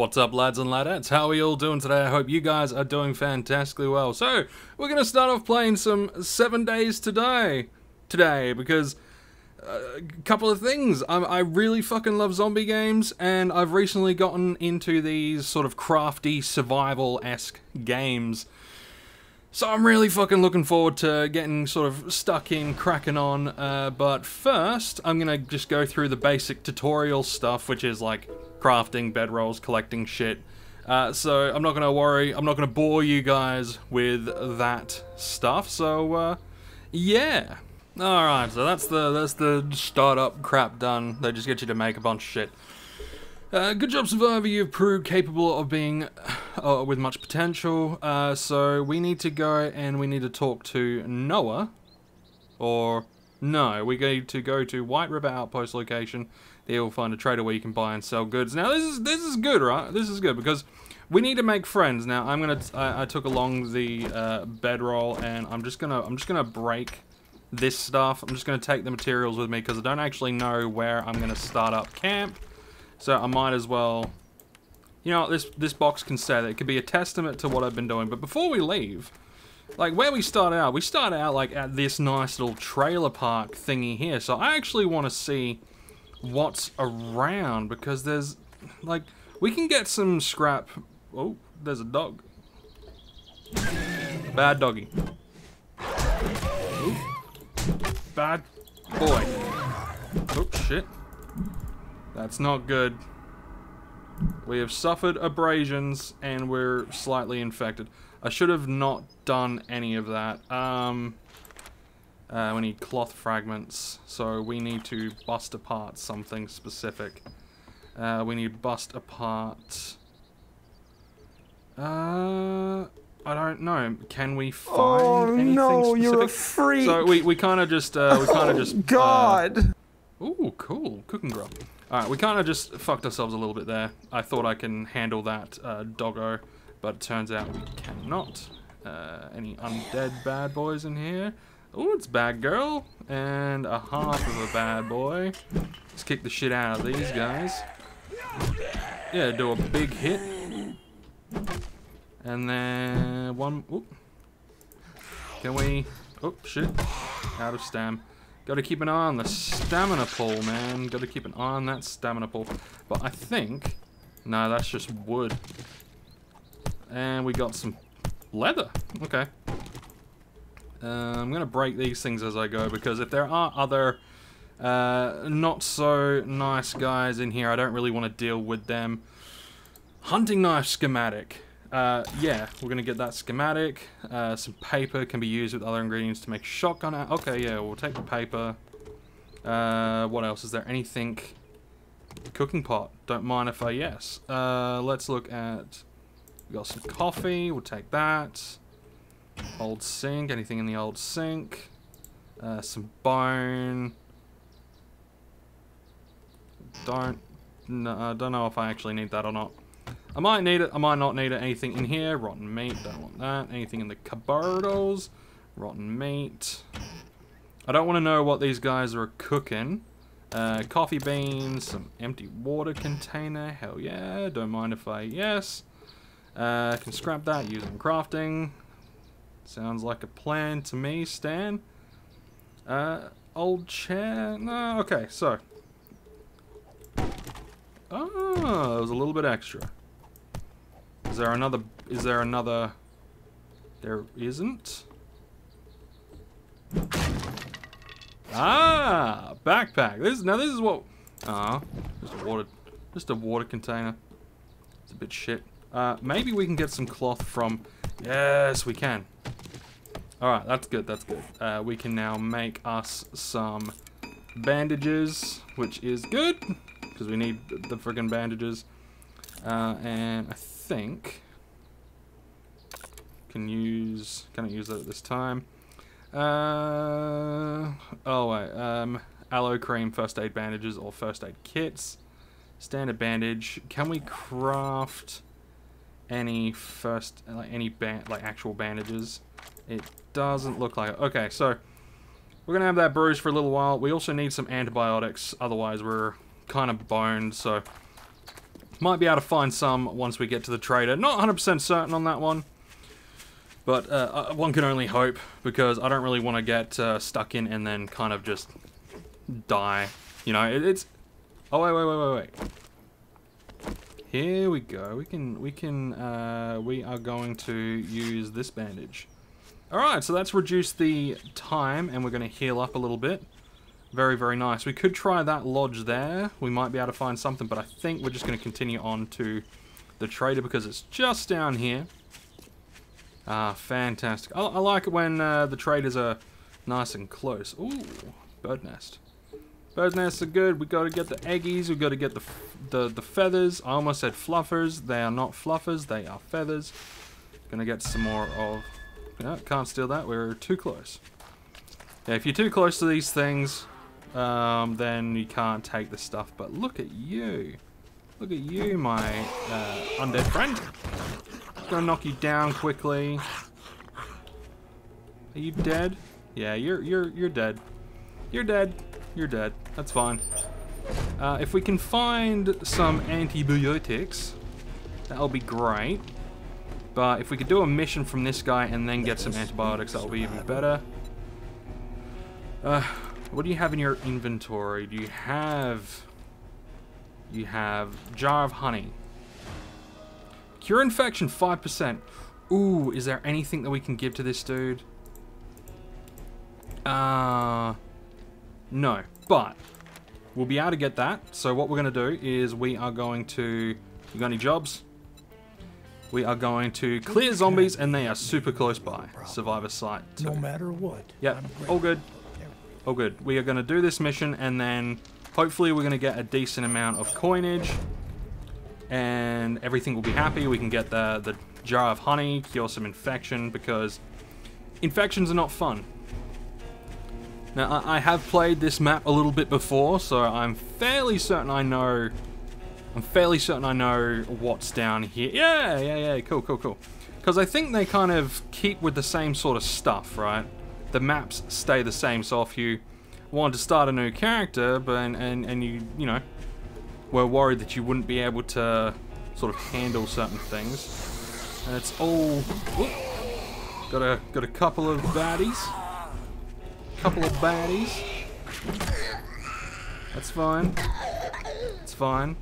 What's up, lads and ladettes? How are you all doing today? I hope you guys are doing fantastically well. So, we're going to start off playing some 7 Days to Die today, because a couple of things. I really fucking love zombie games, and I've recently gotten into these sort of crafty, survival-esque games. So I'm really fucking looking forward to getting sort of stuck in, cracking on, but first I'm gonna just go through the basic tutorial stuff, which is like crafting, bedrolls, collecting shit. So I'm not gonna worry, I'm not gonna bore you guys with that stuff, so yeah. Alright, so that's the startup crap done. They just get you to make a bunch of shit. Good job, Survivor, you've proved capable of being with much potential, so we need to go and we need to talk to Noah, or no, we need to go to White River Outpost location. There we'll find a trader where you can buy and sell goods. Now this is good, right? This is good, because we need to make friends. Now I'm gonna, I took along the bedroll, and I'm just gonna break this stuff. I'm just gonna take the materials with me, because I don't actually know where I'm gonna start up camp. So I might as well, you know, this box can say that it could be a testament to what I've been doing. But before we leave, like where we start out like at this nice little trailer park thingy here. So I actually want to see what's around, because there's like, we can get some scrap. Oh, there's a dog. Bad doggy. Ooh. Bad boy. Oh shit. That's not good. We have suffered abrasions and we're slightly infected. I should have not done any of that. We need cloth fragments, so we need to bust apart something specific. We need to bust apart... I don't know. Can we find anything specific? You're a freak! So we kind of just... God! Ooh, cool. Cooking grub. Alright, we kind of just fucked ourselves a little bit there. I thought I can handle that doggo, but it turns out we cannot. Any undead bad boys in here? Ooh, it's bad girl. And a half of a bad boy. Let's kick the shit out of these guys. Yeah, do a big hit. And then one... Oop. Can we... Oh, shit. Out of stam. Gotta keep an eye on the stamina pool, man. Gotta keep an eye on that stamina pool. But I think... No, that's just wood. And we got some leather. Okay. I'm gonna break these things as I go, because if there are other not-so-nice guys in here, I don't really want to deal with them. Hunting knife schematic. Yeah, we're gonna get that schematic. Some paper can be used with other ingredients to make shotgun out. Okay, yeah, we'll take the paper. What else? Is there anything? Cooking pot. Don't mind if I yes. Let's look at... We got some coffee. We'll take that. Old sink. Anything in the old sink? Some bone. Don't know if I actually need that or not. I might need it, I might not need it. Anything in here? Rotten meat, don't want that. Anything in the cupboardos? Rotten meat. I don't want to know what these guys are cooking. Coffee beans, some empty water container, hell yeah, don't mind if I yes. Can scrap that using crafting. Sounds like a plan to me, Stan. Old chair, no, okay, so. Oh, that was a little bit extra. Is there another? There isn't. Ah, backpack. This is what. Ah, just a water container. It's a bit shit. Maybe we can get some cloth from. Yes, we can. All right, that's good. That's good. We can now make us some bandages, which is good because we need the friggin' bandages. And I think can I use that at this time? Aloe cream, first aid bandages or first aid kits, standard bandage. Can we craft any actual bandages? It doesn't look like it. Okay, so we're gonna have that bruise for a little while. We also need some antibiotics, otherwise we're kind of boned. So Might be able to find some once we get to the trader. Not 100% certain on that one. But one can only hope, because I don't really want to get stuck in and then kind of just die. You know, it's... Oh, wait. Here we go. We are going to use this bandage. Alright, so that's reduced the time, and we're going to heal up a little bit. Very, very nice. We could try that lodge there. We might be able to find something, but I think we're just going to continue on to the trader, because it's just down here. Ah, fantastic. I like it when the traders are nice and close. Ooh, bird nest. Bird nests are good. We've got to get the eggies. We've got to get the feathers. I almost said fluffers. They are not fluffers. They are feathers. Gonna get some more of... No, can't steal that. We're too close. Yeah, if you're too close to these things, then you can't take the stuff. But look at you. Look at you, my undead friend. Gonna knock you down quickly. Are you dead? Yeah, you're dead. You're dead. You're dead. That's fine. If we can find some antibiotics, that'll be great. But if we could do a mission from this guy and then get some antibiotics, that'll be even better. What do you have in your inventory? Do you have... You have jar of honey. Cure infection, 5%. Ooh, is there anything that we can give to this dude? No, but we'll be able to get that. So what we're going to do is we are going to... You got any jobs? We are going to clear zombies, and they are super close by. Survivor site. No matter what. Yep, all good. All good. We are going to do this mission, and then hopefully we're going to get a decent amount of coinage. And everything will be happy. We can get the jar of honey, cure some infection, because infections are not fun. Now, I have played this map a little bit before, so I'm fairly certain I know... I'm fairly certain I know what's down here. Yeah, cool. Because I think they kind of keep with the same sort of stuff, right? The maps stay the same, so if you wanted to start a new character, but and you know... We're worried that you wouldn't be able to sort of handle certain things, and it's all whoop, got a couple of baddies. That's fine. It's fine.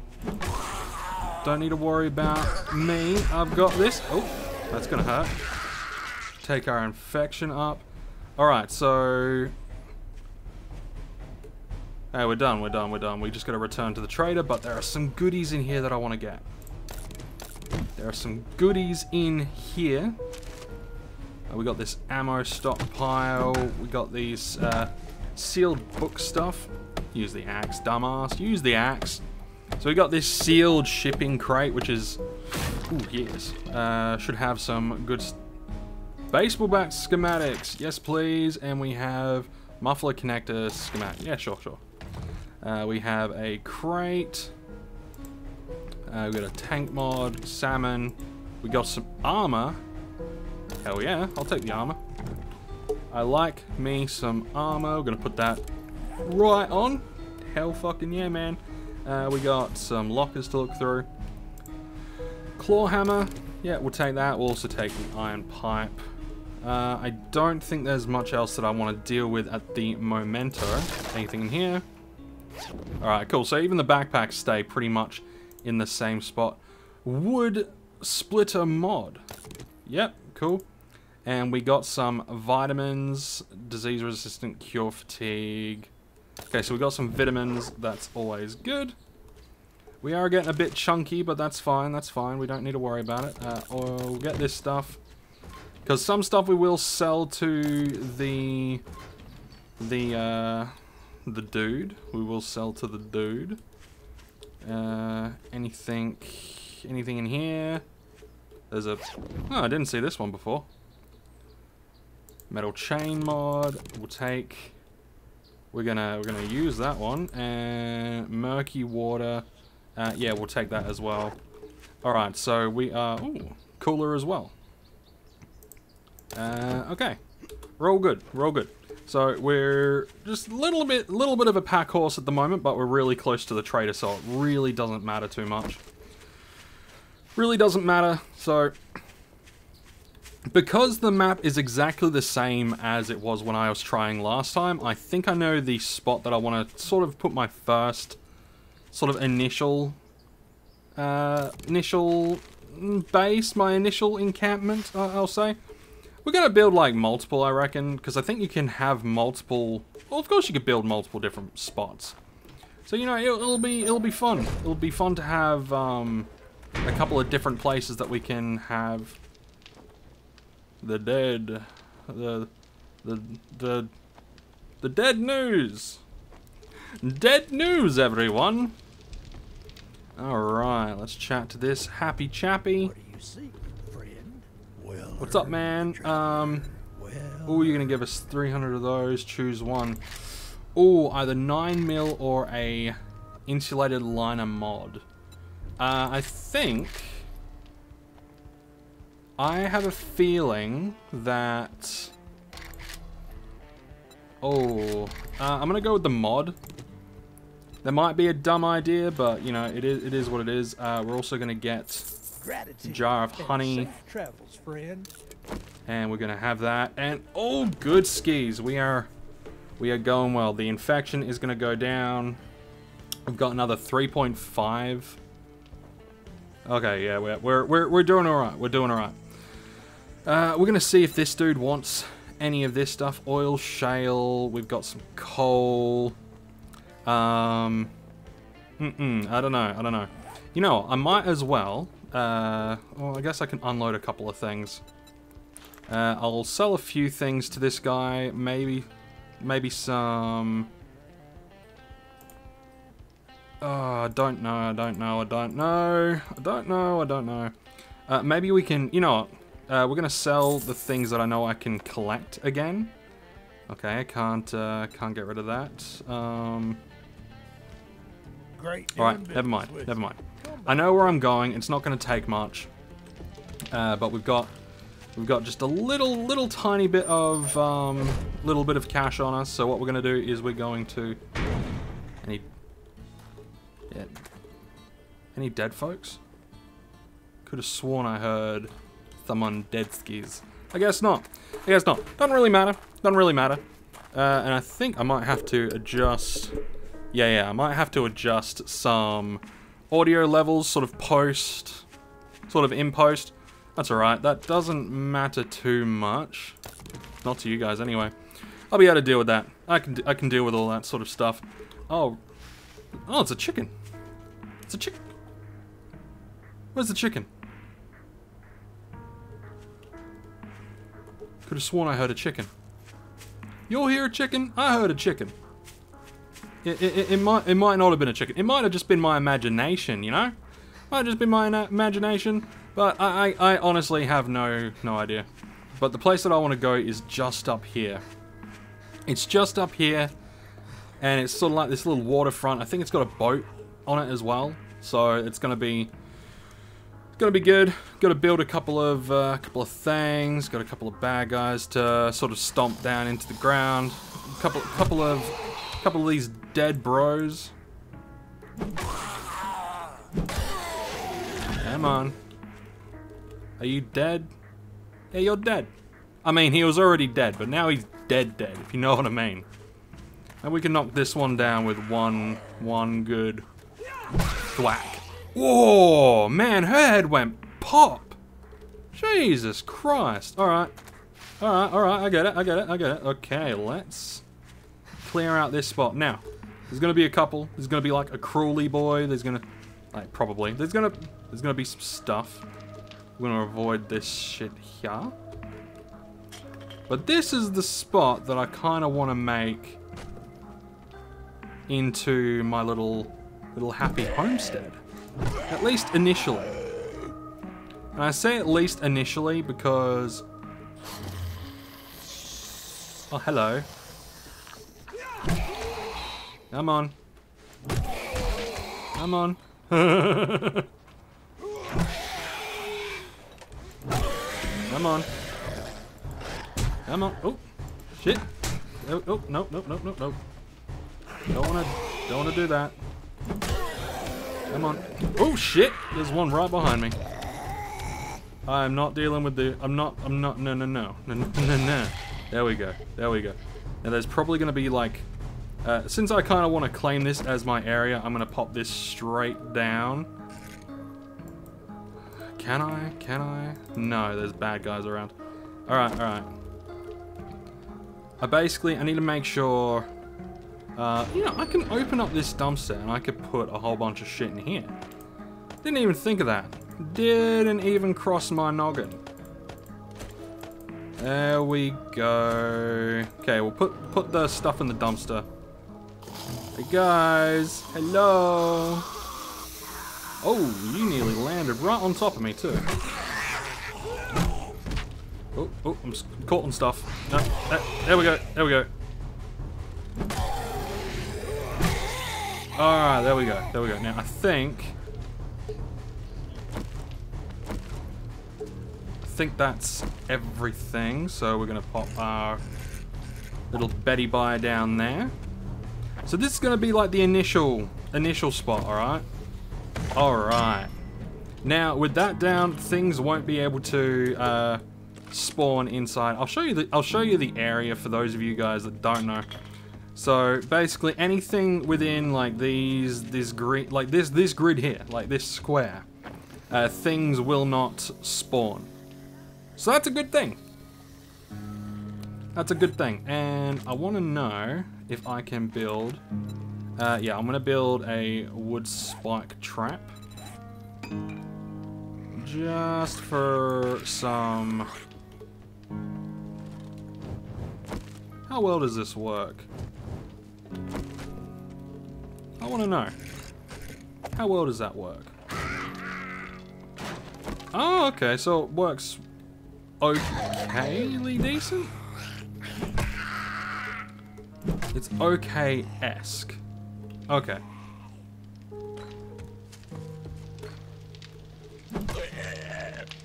Don't need to worry about me. I've got this. Oh, that's gonna hurt. Take our infection up. All right, so. Hey, we're done. We just got to return to the trader, but there are some goodies in here that I want to get. There are some goodies in here. We got this ammo stockpile. We got these sealed book stuff. Use the axe, dumbass. Use the axe. So we got this sealed shipping crate, which is... Ooh, yes. Should have some good... Baseball bat schematics. Yes, please. And we have muffler connector schematic. Yeah, sure. We have a crate. We got a tank mod, salmon. We got some armor. Hell yeah, I'll take the armor. I like me some armor. We're gonna put that right on. Hell fucking yeah, man. We got some lockers to look through. Claw hammer. Yeah, we'll take that. We'll also take the iron pipe. I don't think there's much else that I want to deal with at the momento. Anything in here? Alright, cool. So even the backpacks stay pretty much in the same spot. Wood splitter mod. Yep, cool. And we got some vitamins, disease resistant, cure fatigue. Okay, so we got some vitamins. That's always good. We are getting a bit chunky, but that's fine. That's fine. We don't need to worry about it. We'll get this stuff. Because some stuff we will sell to the dude. Anything in here? There's a... Oh, I didn't see this one before. Metal chain mod. We'll take. We're gonna use that one. And murky water. Yeah, we'll take that as well. All right, so we are cooler as well. Okay, we're all good. So we're just a little bit of a pack horse at the moment, but we're really close to the trader, so it really doesn't matter too much. Really doesn't matter. So, because the map is exactly the same as it was when I was trying last time, I think I know the spot that I want to sort of put my first sort of initial base, my initial encampment, I'll say. We're going to build like multiple, I reckon, because I think you can have multiple, well, of course you could build multiple different spots. So, you know, it'll be fun. It'll be fun to have a couple of different places that we can have the dead, the dead news. Dead news, everyone. All right, let's chat to this happy chappy. What do you see, friend? Well, what's up, man? Oh, you're gonna give us 300 of those. Choose one. Oh, either 9mm or a insulated liner mod. I think I have a feeling that. Oh, I'm gonna go with the mod. That might be a dumb idea, but you know it is what it is. We're also gonna get a jar of honey, and we're gonna have that. And oh, good skis. We are going well. The infection is gonna go down. I've got another 3.5. Okay, yeah, we're doing all right. We're doing all right. We're gonna see if this dude wants any of this stuff. Oil, shale. We've got some coal. I don't know. You know, I might as well. Well, I guess I can unload a couple of things. I'll sell a few things to this guy. Maybe some. I don't know. Maybe we can, you know what, we're gonna sell the things that I know I can collect again. Okay, I can't get rid of that. Great. All right, never mind. I know where I'm going. It's not gonna take much. But we've got just a little tiny bit of cash on us. So what we're gonna do is we're going to any dead folks? Could have sworn I heard some undead skis. I guess not. Doesn't really matter. And I think I might have to adjust. Yeah, I might have to adjust some audio levels, sort of post, sort of in post. That's alright, that doesn't matter too much. Not to you guys anyway. I'll be able to deal with that. I can deal with all that sort of stuff. Oh, it's a chicken. It's a chicken. Where's the chicken? Could have sworn I heard a chicken. You'll hear a chicken. I heard a chicken. It might not have been a chicken. It might have just been my imagination, you know. Might have just been my imagination. But I honestly have no idea. But the place that I want to go is just up here. It's just up here, and it's sort of like this little waterfront. I think it's got a boat on it as well, so it's gonna be good. Got to build a couple of things. Got a couple of bad guys to sort of stomp down into the ground. A couple of these dead bros. Come on, are you dead? Yeah, you're dead. I mean, he was already dead, but now he's dead. If you know what I mean. And we can knock this one down with one good thwack. Whoa, man, her head went pop. Jesus Christ. All right, I get it. Okay, let's clear out this spot. Now, there's gonna be a couple. There's gonna be like a cruelly boy. There's gonna be some stuff. We're gonna avoid this shit here. But this is the spot that I kind of want to make into my little happy homestead. At least initially. And I say at least initially because... Oh, hello. Come on. Come on. Oh, shit. Oh, no. Don't wanna do that. Come on. Oh shit! There's one right behind me. I'm not dealing with the... I'm not... No. There we go. Now there's probably going to be like... since I kind of want to claim this as my area, I'm going to pop this straight down. Can I? No, there's bad guys around. Alright. I need to make sure... you know, I can open up this dumpster and I could put a whole bunch of shit in here. Didn't even think of that. Didn't even cross my noggin. There we go. Okay, we'll put the stuff in the dumpster. Hey guys, hello. Oh, you nearly landed right on top of me too. Oh, I'm caught on stuff. No, there we go. Alright, there we go. Now, I think that's everything, so we're gonna pop our little Betty Bye down there. So this is gonna be like the initial spot, alright? Alright. Now, with that down, things won't be able to spawn inside. I'll show you the area for those of you guys that don't know. So basically anything within like this grid here, like this square, things will not spawn. So that's a good thing. And I want to know if I can build... yeah, I'm going to build a wood spike trap. Just for some... How well does this work? I want to know. How well does that work? Oh, okay, so it works... okayly decent? It's okay-esque. Okay.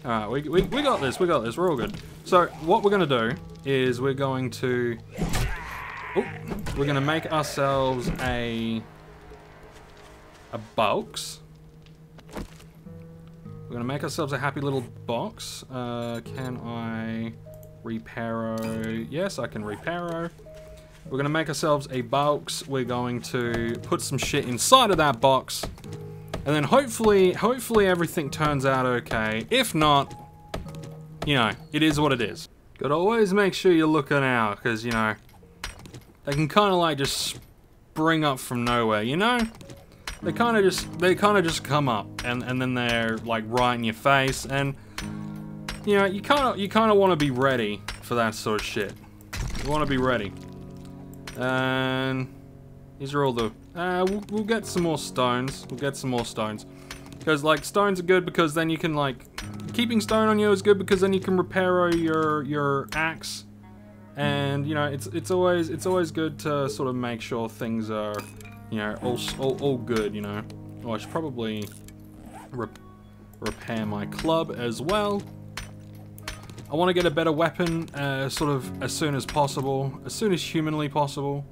Alright, we got this, we're all good. So, what we're gonna do is we're gonna make ourselves a box. We're gonna make ourselves a happy little box. Can I reparo? Yes, I can reparo. We're gonna make ourselves a box. We're going to put some shit inside of that box, and then hopefully everything turns out okay. If not, you know, it is what it is. Gotta always make sure you're looking out, because you know they can kind of like just spring up from nowhere, you know. They kind of just come up, and then they're like right in your face, and you know you kind of want to be ready for that sort of shit. You want to be ready. And these are all the. We'll get some more stones. Because like stones are good because then you can like keeping stone on you is good because then you can repair your axe, and you know it's always good to sort of make sure things are. You know, all good, you know. Oh, I should probably repair my club as well. I want to get a better weapon sort of as soon as possible. As soon as humanly possible.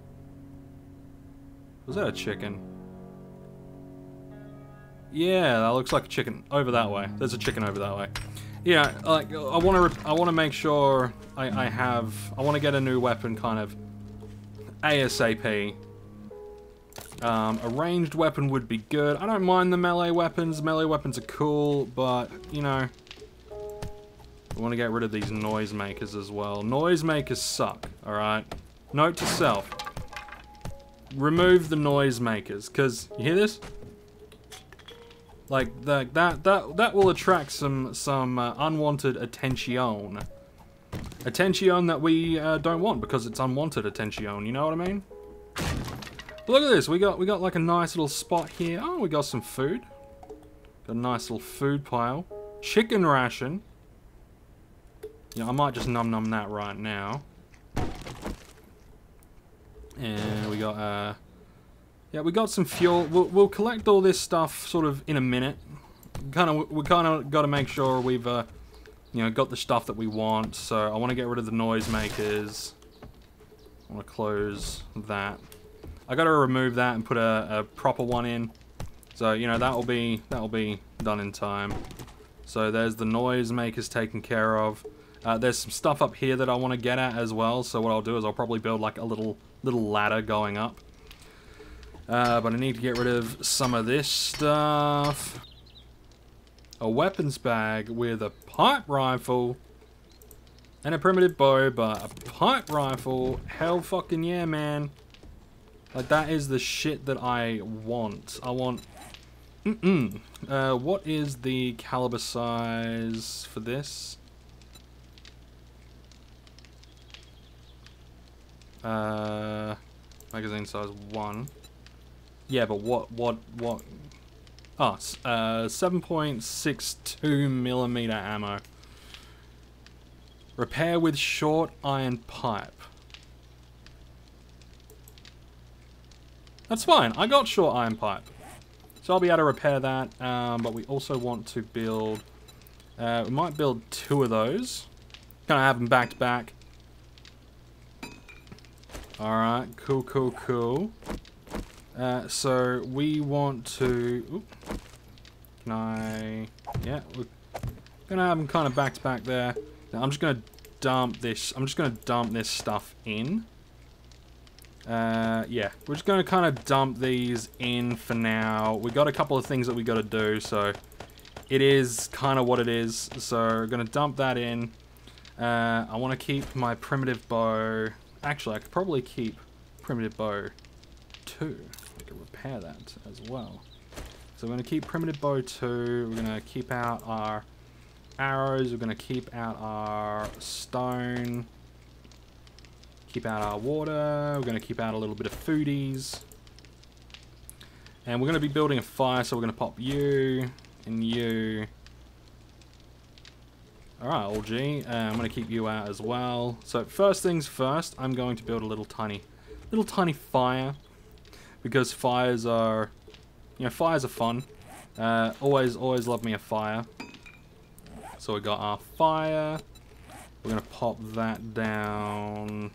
Was that a chicken? Yeah, that looks like a chicken. Over that way. There's a chicken over that way. Yeah, like, I want to make sure I want to get a new weapon kind of ASAP. A ranged weapon would be good. I don't mind the melee weapons. Melee weapons are cool, but, you know... I want to get rid of these noisemakers as well. Noisemakers suck, alright? Note to self. Remove the noisemakers, because... You hear this? Like, that will attract some unwanted attention. Attention that we don't want, because it's unwanted attention, you know what I mean? Look at this, we got like a nice little spot here. Oh, we got some food. Got a nice little food pile. Chicken ration. Yeah, I might just num that right now. And we got yeah, we got some fuel. We'll collect all this stuff sort of in a minute. We kind of got to make sure we've you know, got the stuff that we want. So I want to get rid of the noisemakers. I want to close that. I gotta remove that and put a proper one in, so you know that'll be done in time. So there's the noise makers taken care of. There's some stuff up here that I want to get at as well, so what I'll do is I'll probably build like a little ladder going up. But I need to get rid of some of this stuff. A weapons bag with a pipe rifle and a primitive bow, but a pipe rifle, hell fucking yeah, man. Like, that is the shit that I want. I want... what is the caliber size for this? Magazine size 1. Yeah, but what? Oh, 7.62mm ammo. Repair with short iron pipe. That's fine, I got short iron pipe. So I'll be able to repair that, but we also want to build... we might build 2 of those. Can I have them back to back? Alright, cool, cool, cool. So we want to... Oop. Can I... Yeah, we're gonna have them kind of back to back there. Now I'm just gonna dump this. I'm just gonna dump this stuff in. Yeah, we're just gonna kind of dump these in for now. We got a couple of things that we gotta do, so it is kind of what it is. So we're gonna dump that in. I want to keep my primitive bow. Actually, I could probably keep primitive bow 2. I could repair that as well. So we're gonna keep primitive bow 2. We're gonna keep out our arrows. We're gonna keep out our stone. Keep out our water, we're going to keep out a little bit of foodies. And we're going to be building a fire, so we're going to pop you, and you. Alright, old G, I'm going to keep you out as well. So first things first, I'm going to build a little tiny fire. Because fires are, you know, fires are fun. Always love me a fire. So we got our fire. We're going to pop that down.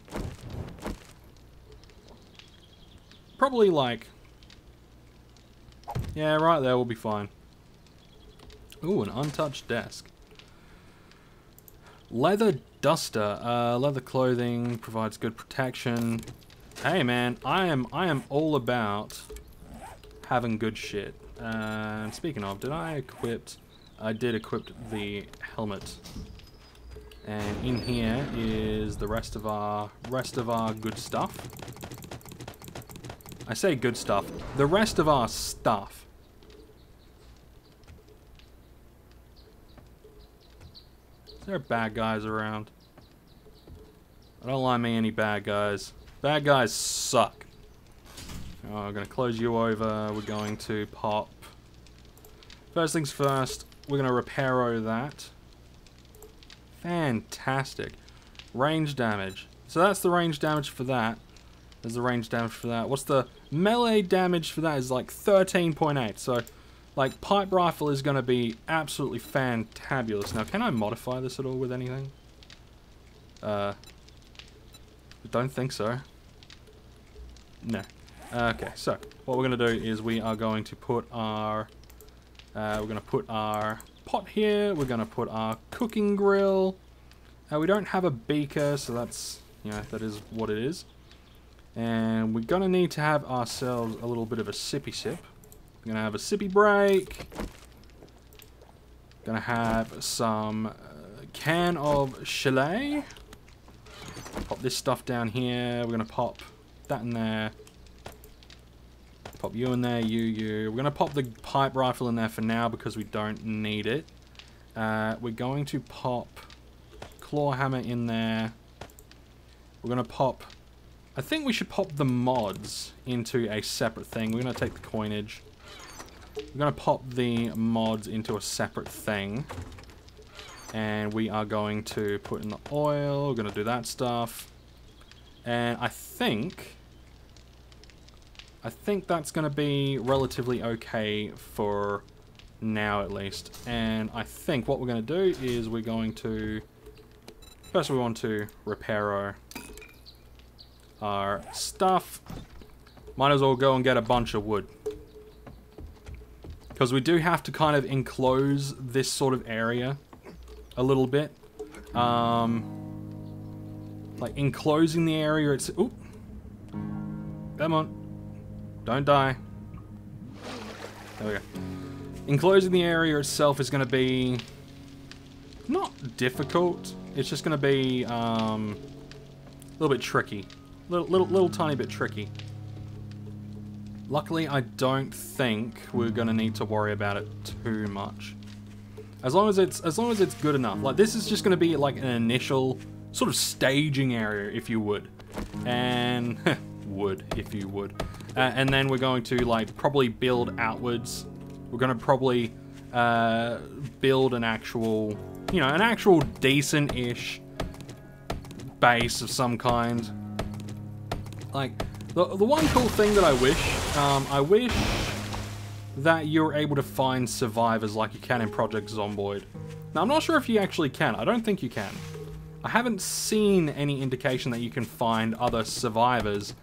Probably like... Yeah, right there, we'll be fine. Ooh, an untouched desk. Leather duster. Leather clothing provides good protection. Hey, man, I am all about having good shit. And speaking of, did I equip... I did equip the helmet. And in here is the rest of our good stuff. I say good stuff. The rest of our stuff. Is there bad guys around? I don't like me any bad guys. Bad guys suck. Oh, I'm gonna close you over. We're going to pop. First things first, we're gonna repair that. Fantastic. Range damage. So that's the range damage for that. There's the range damage for that. What's the melee damage for that is like 13.8. So, like, pipe rifle is going to be absolutely fantabulous. Now, can I modify this at all with anything? I don't think so. No. Okay, so what we're going to do is we are going to put our... we're going to put our... pot here, we're gonna put our cooking grill. We don't have a beaker, so that's, you know, that is what it is. And we're gonna need to have ourselves a little bit of a sippy sip. We're gonna have a sippy break. Gonna have some can of chalet. Pop this stuff down here. We're gonna pop that in there. Pop you in there, you. We're going to pop the pipe rifle in there for now because we don't need it. We're going to pop claw hammer in there. We're going to pop... I think we should pop the mods into a separate thing. We're going to take the coinage. We're going to pop the mods into a separate thing. And we are going to put in the oil. We're going to do that stuff. And I think that's going to be relatively okay for now, at least. And I think what we're going to do is we're going to... First we want to repair our stuff. Might as well go and get a bunch of wood. Because we do have to kind of enclose this sort of area a little bit. Like enclosing the area, it's... Oop! Come on. Don't die. There we go. Enclosing the area itself is going to be... not difficult. It's just going to be a little bit tricky. Little tiny bit tricky. Luckily, I don't think we're going to need to worry about it too much. As long as it's good enough. Like, this is just going to be like an initial sort of staging area, if you would. And and then we're going to like probably build outwards. We're going to probably build an actual, you know, an actual decent-ish base of some kind. Like, the one cool thing that I wish that you're able to find survivors like you can in Project Zomboid. Now, I'm not sure if you actually can. I don't think you can. I haven't seen any indication that you can find other survivors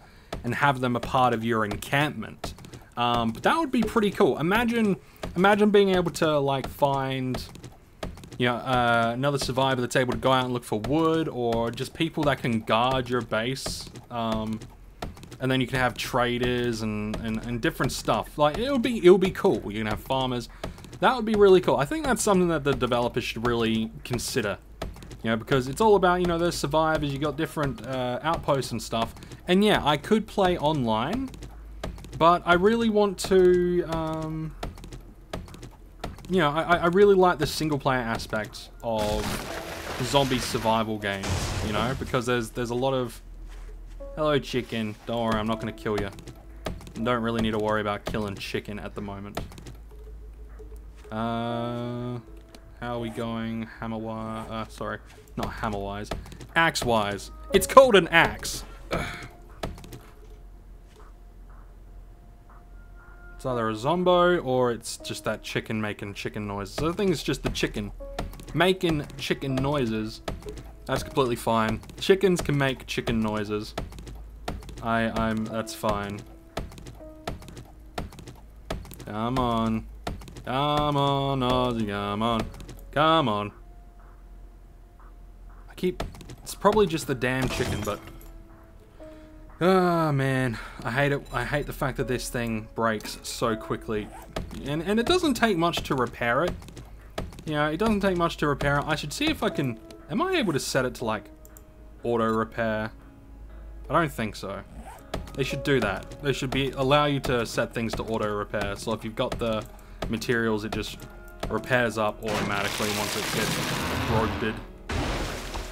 and have them a part of your encampment. But that would be pretty cool. Imagine being able to, like, find, you know, another survivor that's able to go out and look for wood, or just people that can guard your base. And then you can have traders and different stuff. Like, it'll be cool. You can have farmers. That would be really cool. I think that's something that the developers should really consider. You know, because it's all about, you know, those survivors. You got different outposts and stuff. And yeah, I could play online, but I really want to, you know, I really like the single-player aspect of zombie survival games, you know, because there's a lot of... Hello, chicken. Don't worry, I'm not going to kill you. Don't really need to worry about killing chicken at the moment. How are we going? Hammer-wise... sorry, not hammer-wise. Axe-wise. It's called an axe! Ugh. It's either a zombo or it's just that chicken making chicken noises. So I think it's just the chicken making chicken noises. That's completely fine. Chickens can make chicken noises. That's fine. Come on. Come on, Ozzy, come on. Come on. It's probably just the damn chicken, but... Oh man, I hate it. I hate the fact that this thing breaks so quickly. And it doesn't take much to repair it. You know, it doesn't take much to repair it. I should see if I can... Am I able to set it to, like, auto repair? I don't think so. They should do that. They should allow you to set things to auto repair. So if you've got the materials, it just repairs up automatically once it gets broken.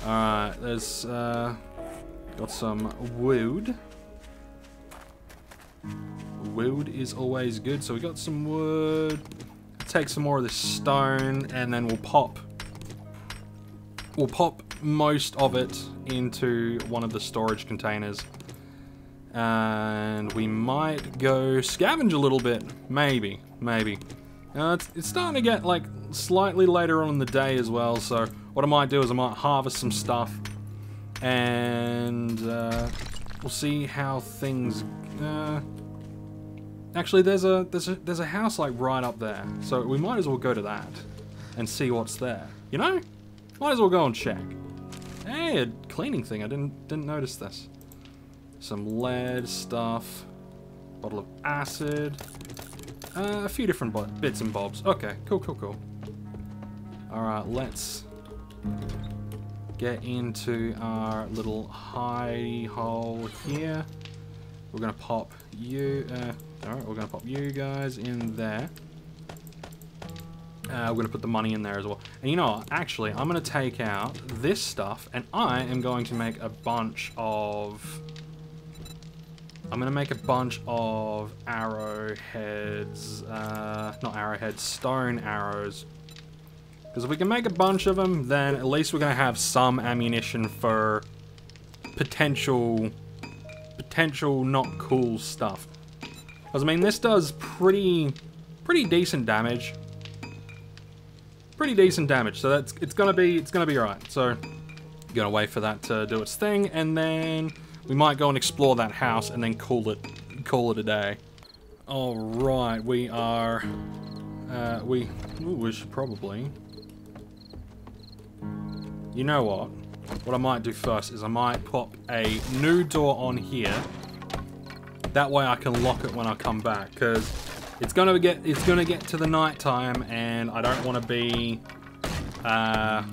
Alright, there's... got some wood. Wood is always good, so we got some wood. Take some more of this stone, and then we'll pop most of it into one of the storage containers. And we might go scavenge a little bit, maybe. It's starting to get like slightly later on in the day as well, so what I might do is I might harvest some stuff. And we'll see how things. Actually, there's a house like right up there, so we might as well go to that and see what's there. You know, might as well go and check. Hey, a cleaning thing. I didn't notice this. Some lead stuff, bottle of acid, a few different bits and bobs. Okay, cool. All right, let's get into our little hidey hole here. We're gonna pop you, alright, we're gonna pop you guys in there. We're gonna put the money in there as well. And you know what, actually, I'm gonna take out this stuff and I am going to make a bunch of... I'm gonna make a bunch of arrowheads, not arrowheads, stone arrows. Because if we can make a bunch of them, then at least we're going to have some ammunition for potential not cool stuff. Because, I mean, this does pretty decent damage. Pretty decent damage, so that's it's going to be all right. So, I'm going to wait for that to do its thing, and then we might go and explore that house and then call it a day. All right, we are We should probably... You know what? What I might do first is I might pop a new door on here. That way I can lock it when I come back, because it's gonna get to the night time, and I don't want to be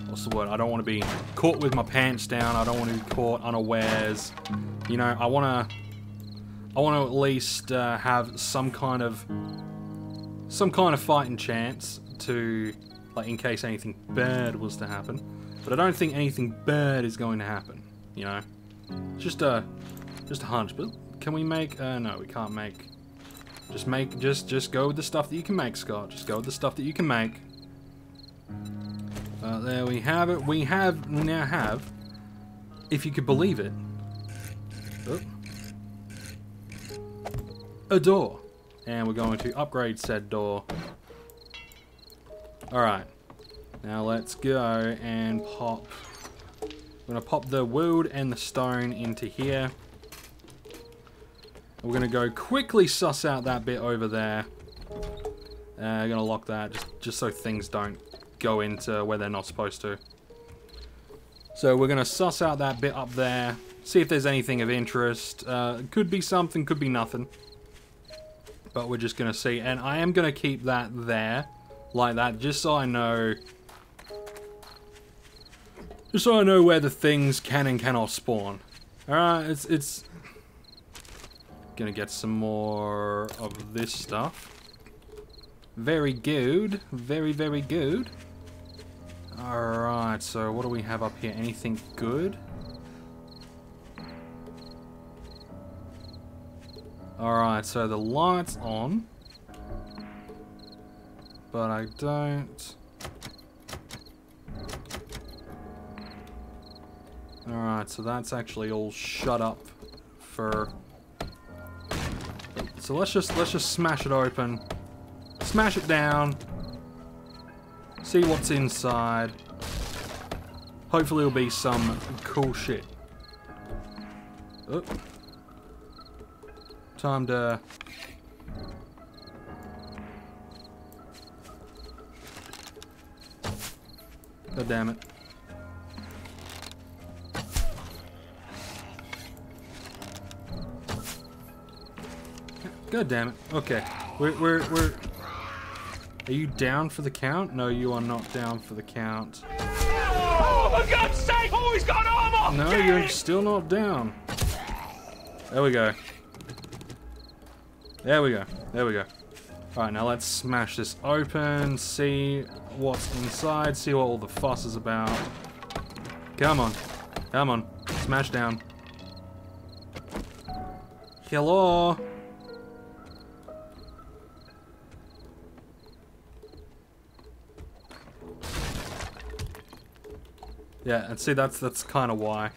what's the word? I don't want to be caught with my pants down. I don't want to be caught unawares. You know, I want to at least have some kind of fighting chance to, like, in case anything bad was to happen. But I don't think anything bad is going to happen. You know, just a hunch. But can we make? No, we can't make. Just go with the stuff that you can make, Scott. Just go with the stuff that you can make. There we have it. We now have, if you could believe it, a door, and we're going to upgrade said door. All right. Now let's go and pop. We're gonna pop the wood and the stone into here. We're gonna go quickly suss out that bit over there. I'm gonna lock that just so things don't go into where they're not supposed to. So we're gonna suss out that bit up there. See if there's anything of interest. Could be something, could be nothing. But we're just gonna see, and I am gonna keep that there. Like that, just so I know where the things can and cannot spawn. Alright, it's gonna get some more of this stuff. Very good, very, very good. Alright, so what do we have up here? Anything good? Alright, so the light's on. But I don't... Alright, so that's actually all shut up for... So let's just smash it open. Smash it down. See what's inside. Hopefully it'll be some cool shit. Oop. Time to... God damn it. God damn it. Okay. We're... Are you down for the count? No, you are not down for the count. Oh, for God's sake! Oh, he's got armor! No, you're still not down. There we go. There we go. There we go. Alright, now let's smash this open, see what's inside, see what all the fuss is about. Come on. Come on. Smash down. Hello? Yeah, and see, that's kind of why.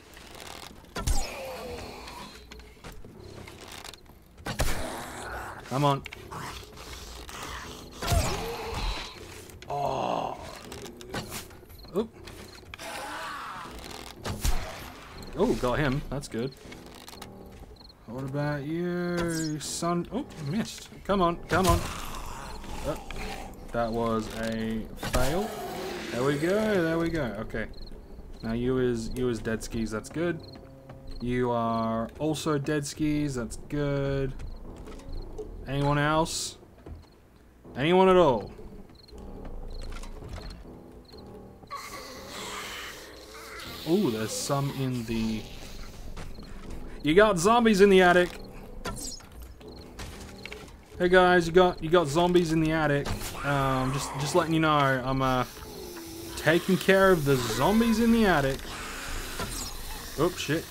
Come on. Oh, got him. That's good. What about you, son? Oh, missed. Come on, come on. Oh, that was a fail. There we go, there we go. Okay. Now you is dead skis, that's good. You are also dead skis, that's good. Anyone else? Anyone at all? Oh, there's some in the... You got zombies in the attic. Hey guys, you got zombies in the attic. Just letting you know, I'm taking care of the zombies in the attic. Oops, shit.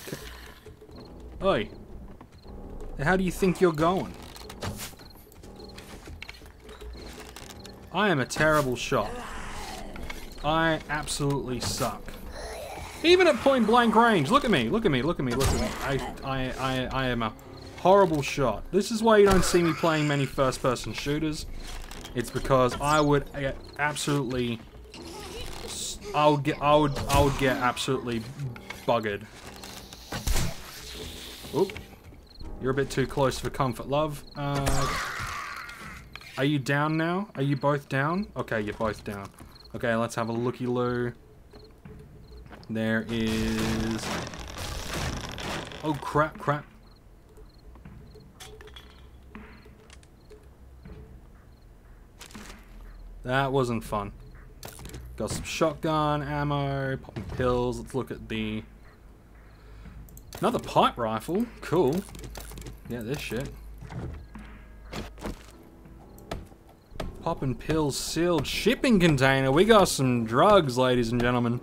Oi, how do you think you're going? I am a terrible shot. I absolutely suck. Even at point blank range, look at me, look at me, look at me, look at me. I am a horrible shot. This is why you don't see me playing many first-person shooters. It's because I would get absolutely buggered. Oop. You're a bit too close for comfort, love. Are you down now? Are you both down? Okay, you're both down. Okay, let's have a looky-loo. There is... Oh, crap, crap. That wasn't fun. Got some shotgun ammo, popping pills. Let's look at the... Another pipe rifle. Cool. Yeah, this shit. Popping pills, sealed shipping container. We got some drugs, ladies and gentlemen.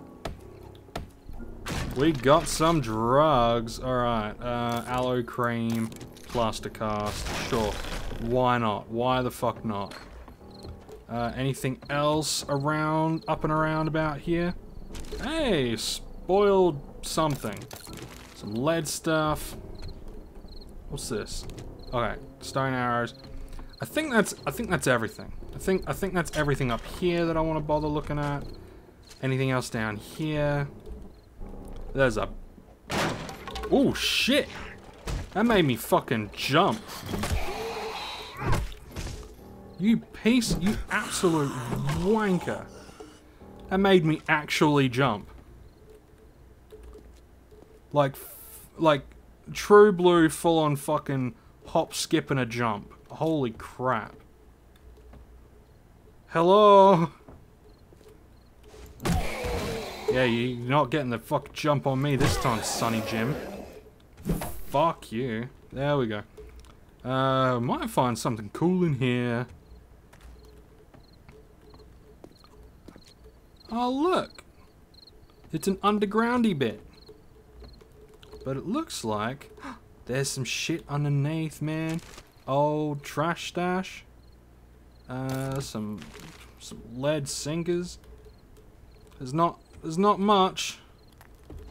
We got some drugs. Alright, aloe cream, plaster cast. Sure. Why not? Why the fuck not? Anything else around, up and around about here? Hey, spoiled something. Some lead stuff. What's this? Okay, stone arrows. I think that's everything. I think that's everything up here that I want to bother looking at. Anything else down here? There's a... Oh shit! That made me fucking jump. You piece, you absolute wanker. That made me actually jump. Like, true blue, full on fucking hop, skip, and a jump. Holy crap. Hello? Yeah, you're not getting the fuck jump on me this time, Sonny Jim. Fuck you. There we go. Might find something cool in here. Oh look, it's an undergroundy bit, but it looks like there's some shit underneath, man. Old trash stash, some lead sinkers. There's not much.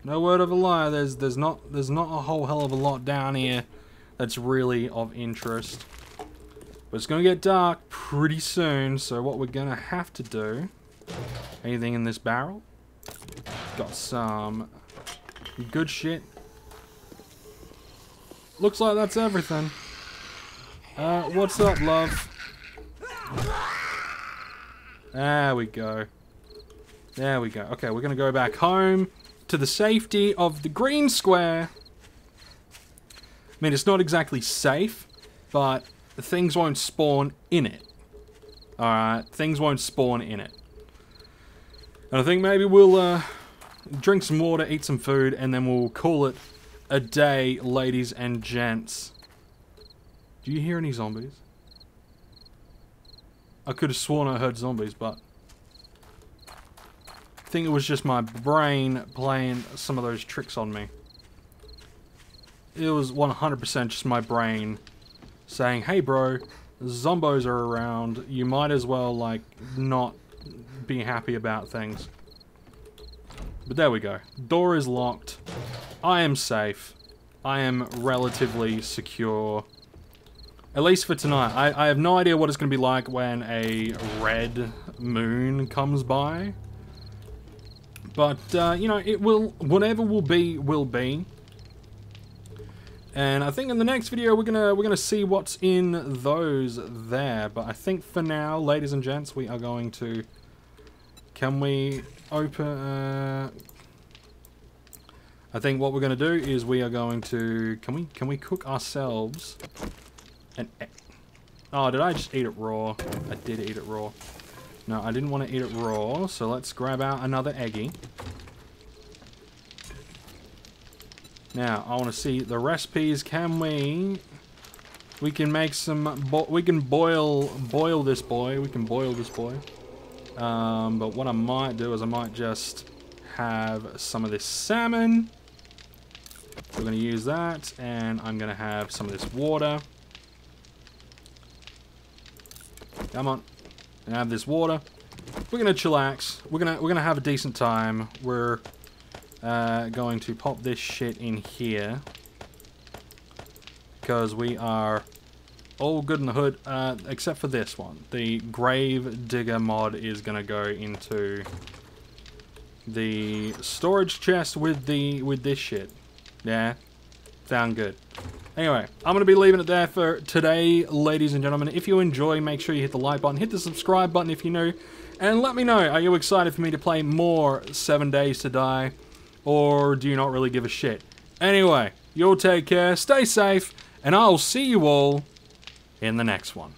No word of a lie. There's not a whole hell of a lot down here that's really of interest. But it's gonna get dark pretty soon, so what we're gonna have to do. Anything in this barrel? Got some good shit. Looks like that's everything. What's up, love? There we go. There we go. Okay, we're gonna go back home to the safety of the green square. I mean, it's not exactly safe, but the things won't spawn in it. Alright, things won't spawn in it. And I think maybe we'll drink some water, eat some food, and then we'll call it a day, ladies and gents. Do you hear any zombies? I could have sworn I heard zombies, but... I think it was just my brain playing some of those tricks on me. It was 100% just my brain saying, hey bro, zombos are around, you might as well, like, not... be happy about things. But there we go. Door is locked. I am safe. I am relatively secure. At least for tonight. I have no idea what it's going to be like when a red moon comes by. But, you know, it will... Whatever will be, will be. And I think in the next video we're gonna see what's in those there. But I think for now, ladies and gents, we are going to... Can we open... I think what we're going to do is we are going to... Can we cook ourselves an... Oh, did I just eat it raw? I did eat it raw. No, I didn't want to eat it raw, so let's grab out another eggie. Now, I want to see the recipes. Can we... We can make some... We can boil this boy. We can boil this boy. But what I might do is I might just have some of this salmon. We're going to use that, and I'm going to have some of this water. Come on, and have this water. We're going to chillax. We're gonna have a decent time. We're going to pop this shit in here because we are. All good in the hood, except for this one. The Grave Digger mod is gonna go into the storage chest with this shit. Yeah, sound good. Anyway, I'm going to be leaving it there for today, ladies and gentlemen. If you enjoy, make sure you hit the like button, hit the subscribe button if you're new, and let me know, are you excited for me to play more 7 Days to Die, or do you not really give a shit? Anyway, you'll take care, stay safe, and I'll see you all in the next one.